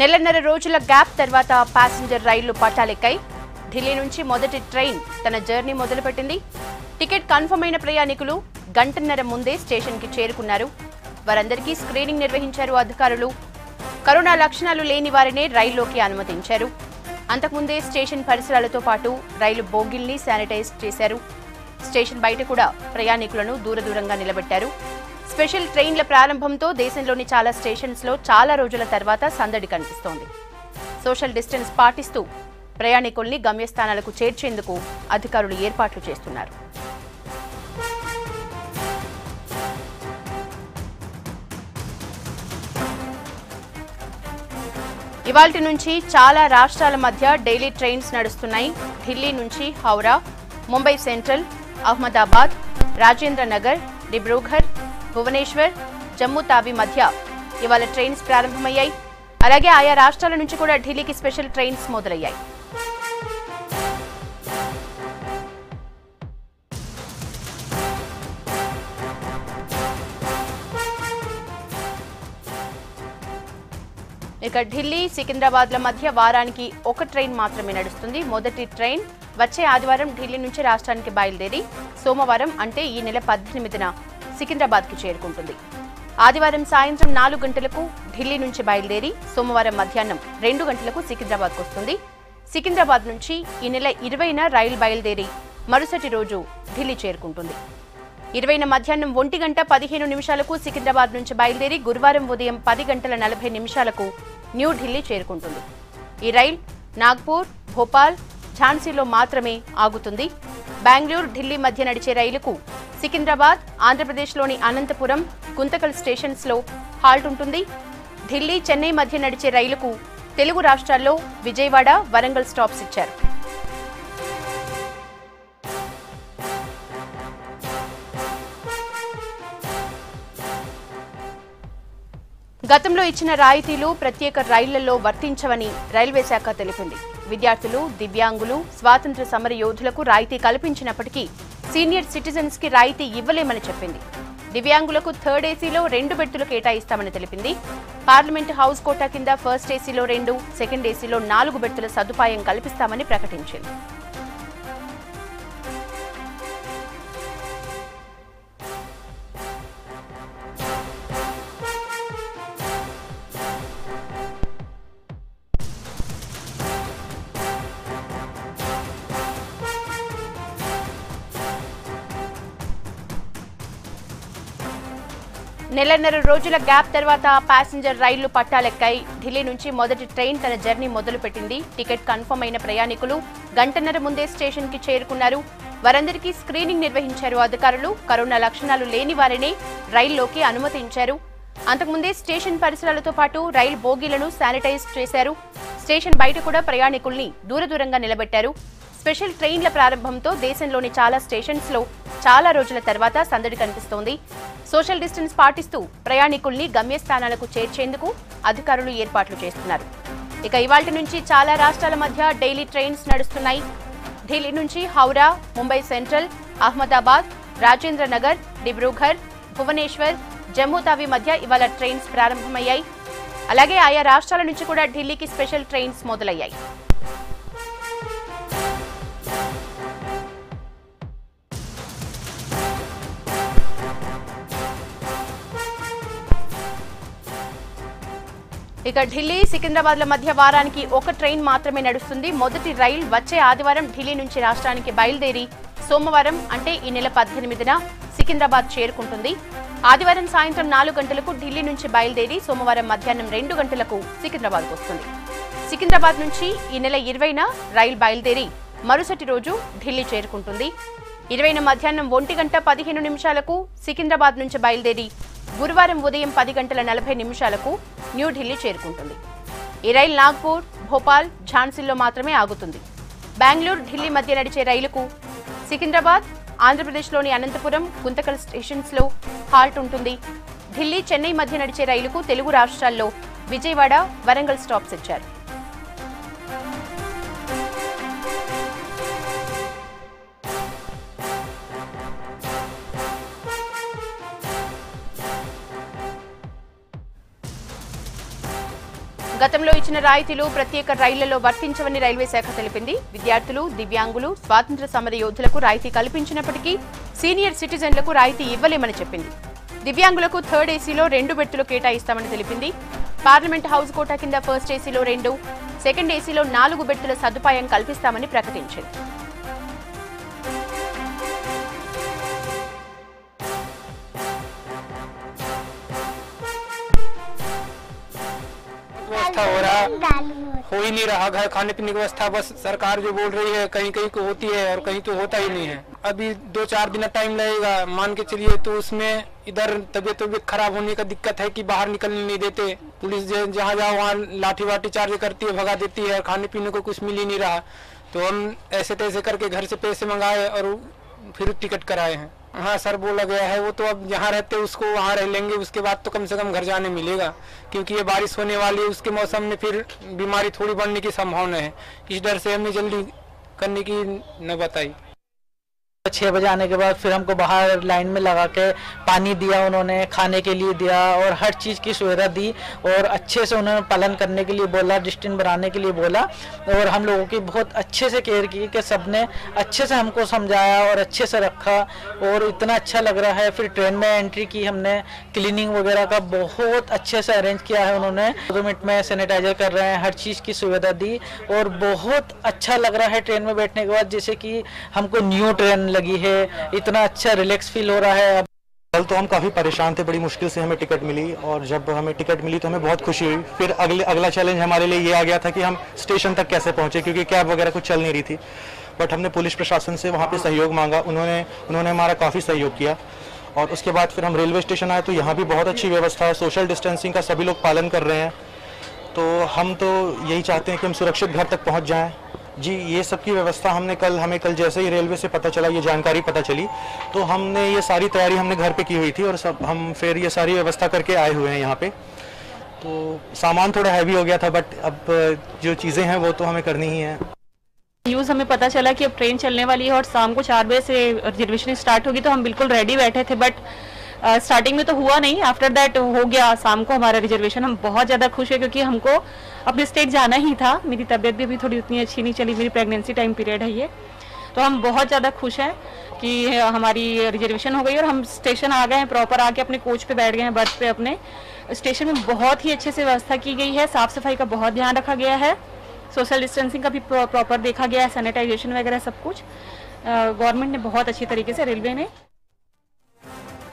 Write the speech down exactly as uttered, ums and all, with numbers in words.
నెలన్నర రోజుల గ్యాప్ తర్వాత ప్యాసింజర్ రైళ్లు పట్టాలెక్కాయి। ఢిల్లీ నుంచి మొదటి ట్రైన్ తన జర్నీ మొదలుపెట్టింది। టికెట్ కన్ఫర్మ్ అయిన ప్రయాణికులు గంటన్నర ముందే స్టేషన్ కి చేరుకున్నారు। వారందరికీ స్క్రీనింగ్ నిర్వహించారు అధికారులు। కరోనా లక్షణాలు లేని వారినే రైల్లోకి అనుమతించారు। అంతకుముందే స్టేషన్ పరిసరాలతో పాటు రైలు బోగిల్ని శానిటైజ్ చేశారు। స్టేషన్ బయట కూడా ప్రయాణికులను దూరదూరంగా నిలబెట్టారు। స్పెషల్ ట్రైన్ల ప్రారంభంతో దేశంలోని చాలా స్టేషన్స్ లో చాలా రోజుల తర్వాత సందడి కనిపిస్తోంది। సోషల్ డిస్టెన్స్ పాటిస్తూ ప్రయాణికుల్ని గమ్యస్థానాలకు చేర్చేందుకు అధికారులు ఏర్పాట్లు చేస్తున్నారు। ఇవాల్టి నుంచి చాలా రాష్ట్రాల మధ్య డైలీ ట్రైన్స్ నడుస్తున్నాయి। ఢిల్లీ నుంచి హౌరా, ముంబై సెంట్రల్, అహ్మదాబాద్, రాజేంద్ర నగర్, డిబ్రూఘర్, భువనేశ్వర్, జమ్మూ తావి మధ్య ఇవాళ ట్రైన్స్ ప్రారంభమయ్యాయి। అలాగే ఆయా రాష్ట్రాల నుంచి కూడా ఢిల్లీకి స్పెషల్ ట్రైన్స్ మొదలయ్యాయి। ఇక ఢిల్లీ సికింద్రాబాద్ల మధ్య వారానికి ఒక ట్రైన్ మాత్రమే నడుస్తుంది। మొదటి ట్రైన్ వచ్చే ఆదివారం ఢిల్లీ నుంచి రాష్ట్రానికి బయలుదేరి సోమవారం అంటే ఈ నెల పద్దెనిమిదిన సికింద్రాబాద్కి చేరుకుంటుంది। ఆదివారం సాయంత్రం నాలుగు గంటలకు ఢిల్లీ నుంచి బయలుదేరి సోమవారం మధ్యాహ్నం రెండు గంటలకు సికింద్రాబాద్కు వస్తుంది। సికింద్రాబాద్ నుంచి ఈ నెల ఇరవైన రైలు బయలుదేరి మరుసటి రోజు ఢిల్లీ చేరుకుంటుంది। ఇరవైన మధ్యాహ్నం ఒంటి గంట పదిహేను నిమిషాలకు సికింద్రాబాద్ నుంచి బయలుదేరి గురువారం ఉదయం పది గంటల నలభై నిమిషాలకు న్యూఢిల్లీ చేరుకుంటుంది। ఈ రైల్ నాగ్పూర్, భోపాల్, ఝాన్సీలో మాత్రమే ఆగుతుంది। బెంగళూరు, ఢిల్లీ మధ్య నడిచే రైలుకు సికింద్రాబాద్, ఆంధ్రప్రదేశ్లోని అనంతపురం, గుంతకల్ స్టేషన్స్లో హాల్ట్ ఉంటుంది। ఢిల్లీ, చెన్నై మధ్య నడిచే రైలుకు తెలుగు రాష్ట్రాల్లో విజయవాడ, వరంగల్ స్టాప్స్ ఇచ్చారు। గతంలో ఇచ్చిన రాయితీలు ప్రత్యేక రైళ్లలో వర్తించవని రైల్వే శాఖ తెలిపింది। విద్యార్థులు, దివ్యాంగులు, స్వాతంత్ర సమర యోధులకు రాయితీ కల్పించినప్పటికీ సీనియర్ సిటిజన్స్ కి రాయితీ ఇవ్వలేమని చెప్పింది। దివ్యాంగులకు థర్డ్ ఏసీలో రెండు బెర్తులు కేటాయిస్తామని తెలిపింది। పార్లమెంట్ హౌస్ కోటా కింద ఫస్ట్ ఏసీలో రెండు, సెకండ్ ఏసీలో నాలుగు బెర్తుల సదుపాయం కల్పిస్తామని ప్రకటించింది। నెలన్నర రోజుల గ్యాప్ తర్వాత ప్యాసింజర్ రైళ్లు పట్టాలెక్కాయి। ఢిల్లీ నుంచి మొదటి ట్రైన్ తన జర్నీ మొదలుపెట్టింది। టికెట్ కన్ఫర్మ్ అయిన ప్రయాణికులు గంటన్నర ముందే స్టేషన్కి చేరుకున్నారు। వారందరికీ స్క్రీనింగ్ నిర్వహించారు అధికారులు। కరోనా లక్షణాలు లేని వారినే రైల్లోకి అనుమతించారు। అంతకుముందే స్టేషన్ పరిసరాలతో పాటు రైలు బోగీలను శానిటైజ్ చేశారు। స్టేషన్ బయట కూడా ప్రయాణికుల్ని దూరదూరంగా నిలబెట్టారు। స్పెషల్ ట్రైన్ల ప్రారంభంతో దేశంలోని చాలా స్టేషన్స్ లో చాలా రోజుల తర్వాత సందడి కనిపిస్తోంది। సోషల్ డిస్టెన్స్ పాటిస్తూ ప్రయాణికుల్ని గమ్యస్థానాలకు చేర్చేందుకు అధికారులు ఏర్పాట్లు చేస్తున్నారు। ఇక ఇవాల్టి నుంచి చాలా రాష్ట్రాల మధ్య డైలీ ట్రైన్స్ నడుస్తున్నాయి। ఢిల్లీ నుంచి హౌరా, ముంబై సెంట్రల్, అహ్మదాబాద్, రాజేంద్ర నగర్, డిబ్రూఘర్, భువనేశ్వర్, జమ్మూ తావి మధ్య ఇవాళ ట్రైన్స్ ప్రారంభమయ్యాయి। అలాగే ఆయా రాష్ట్రాల నుంచి కూడా ఢిల్లీకి స్పెషల్ ట్రైన్స్ మొదలయ్యాయి। ఇక ఢిల్లీ, సికింద్రాబాద్ల మధ్య వారానికి ఒక ట్రైన్ మాత్రమే నడుస్తుంది। మొదటి రైల్ వచ్చే ఆదివారం ఢిల్లీ నుంచి రాష్ట్రానికి బయలుదేరి సోమవారం అంటే ఈ నెల పద్దెనిమిదిన సికింద్రాబాద్ చేరుకుంటుంది। ఆదివారం సాయంత్రం నాలుగు గంటలకు ఢిల్లీ నుంచి బయలుదేరి సోమవారం మధ్యాహ్నం రెండు గంటలకు సికింద్రాబాద్కు వస్తుంది। సికింద్రాబాద్ నుంచి ఈ నెల ఇరవైన రైలు బయలుదేరి మరుసటి రోజు ఢిల్లీ చేరుకుంటుంది। ఇరవైన మధ్యాహ్నం ఒంటి గంట పదిహేను నిమిషాలకు సికింద్రాబాద్ నుంచి బయలుదేరి గురువారం ఉదయం పది గంటల నలభై నిమిషాలకు న్యూఢిల్లీ చేరుకుంటుంది। ఈ రైలు నాగ్పూర్, భోపాల్, ఝాన్సీలో మాత్రమే ఆగుతుంది। బెంగళూరు, ఢిల్లీ మధ్య నడిచే రైలుకు సికింద్రాబాద్, ఆంధ్రప్రదేశ్లోని అనంతపురం, గుంతకల్ స్టేషన్స్లో హాల్ట్ ఉంటుంది। ఢిల్లీ, చెన్నై మధ్య నడిచే రైలుకు తెలుగు రాష్ట్రాల్లో విజయవాడ, వరంగల్ స్టాప్స్ ఇచ్చారు। గతంలో ఇచ్చిన రాయితీలు ప్రత్యేక రైళ్లలో వర్తించవని రైల్వే శాఖ తెలిపింది. విద్యార్థులు, దివ్యాంగులు, స్వాతంత్ర సమర యోధులకు రాయితీ కల్పించినప్పటికీ సీనియర్ సిటిజన్లకు రాయితీ ఇవ్వలేమని చెప్పింది. దివ్యాంగులకు థర్డ్ ఏసీలో రెండు బెర్తులు కేటాయిస్తామని తెలిపింది. పార్లమెంట్ హౌస్ కోటా కింద ఫస్ట్ ఏసీలో రెండు, సెకండ్ ఏసీలో నాలుగు బెర్తుల సదుపాయం కల్పిస్తామని ప్రకటించింది. हो रहा हो ही नहीं रहा, घर खाने पीने की व्यवस्था बस सरकार जो बोल रही है कहीं कहीं को होती है और कहीं तो होता ही नहीं है. अभी दो चार दिन टाइम लगेगा मान के चलिए, तो उसमें इधर तबीयत तबीयत खराब होने का दिक्कत है कि बाहर निकलने नहीं देते. पुलिस जहाँ जहाँ वहाँ लाठी वाठी चार्ज करती है, भगा देती है और खाने पीने को कुछ मिल ही नहीं रहा. तो हम ऐसे तैसे करके घर से पैसे मंगाए और फिर टिकट कराए हैं. हाँ सर बोला गया है वो तो अब जहाँ रहते उसको वहाँ रह लेंगे, उसके बाद तो कम से कम घर जाने मिलेगा. क्योंकि ये बारिश होने वाली है, उसके मौसम में फिर बीमारी थोड़ी बढ़ने की संभावना है. इस डर से हमने जल्दी करने की न बताई. छः बजे आने के बाद फिर हमको बाहर लाइन में लगा के पानी दिया, उन्होंने खाने के लिए दिया और हर चीज़ की सुविधा दी और अच्छे से उन्होंने पालन करने के लिए बोला, डिस्टेंस बनाने के लिए बोला और हम लोगों की बहुत अच्छे से केयर की कि सबने अच्छे से हमको समझाया और अच्छे से रखा और इतना अच्छा लग रहा है. फिर ट्रेन में एंट्री की, हमने क्लीनिंग वगैरह का बहुत अच्छे से अरेंज किया है. उन्होंने दो मिनट में सैनिटाइजर कर रहे हैं, हर चीज़ की सुविधा दी और बहुत अच्छा लग रहा है ट्रेन में बैठने के बाद, जैसे कि हमको न्यू ट्रेन लगी है. इतना अच्छा रिलैक्स फील हो रहा है. कल तो हम काफ़ी परेशान थे, बड़ी मुश्किल से हमें टिकट मिली और जब हमें टिकट मिली तो हमें बहुत खुशी हुई. फिर अगले अगला चैलेंज हमारे लिए ये आ गया था कि हम स्टेशन तक कैसे पहुंचे, क्योंकि कैब वगैरह कुछ चल नहीं रही थी. बट हमने पुलिस प्रशासन से वहाँ पे सहयोग मांगा, उन्होंने उन्होंने हमारा काफ़ी सहयोग किया. और उसके बाद फिर हम रेलवे स्टेशन आए तो यहाँ भी बहुत अच्छी व्यवस्था है, सोशल डिस्टेंसिंग का सभी लोग पालन कर रहे हैं. तो हम तो यही चाहते हैं कि हम सुरक्षित घर तक पहुँच जाएँ. जी ये सब की व्यवस्था हमने कल हमें कल जैसे ही रेलवे से पता चला, ये जानकारी पता चली, तो हमने ये सारी तैयारी हमने घर पे की हुई थी और सब हम फिर ये सारी व्यवस्था करके आए हुए हैं यहाँ पे. तो सामान थोड़ा हैवी हो गया था बट अब जो चीज़ें हैं वो तो हमें करनी ही है. न्यूज़ हमें पता चला कि अब ट्रेन चलने वाली है और शाम को चार बजे से रिजर्वेशन स्टार्ट होगी, तो हम बिल्कुल रेडी बैठे थे. बट स्टार्टिंग uh, में तो हुआ नहीं, आफ्टर दैट हो गया शाम को हमारा रिजर्वेशन. हम बहुत ज़्यादा खुश है क्योंकि हमको अपने स्टेट जाना ही था. मेरी तबीयत भी अभी थोड़ी उतनी अच्छी नहीं चली, मेरी प्रेगनेंसी टाइम पीरियड है ये, तो हम बहुत ज़्यादा खुश हैं कि हमारी रिजर्वेशन हो गई और हम स्टेशन आ गए हैं. प्रॉपर आके अपने कोच पे बैठ गए हैं, बर्थ पे. अपने स्टेशन में बहुत ही अच्छे से व्यवस्था की गई है, साफ़ सफाई का बहुत ध्यान रखा गया है, सोशल डिस्टेंसिंग का भी प्रॉपर देखा गया है, सैनिटाइजेशन वगैरह सब कुछ गवर्नमेंट ने बहुत अच्छी तरीके से रेलवे ने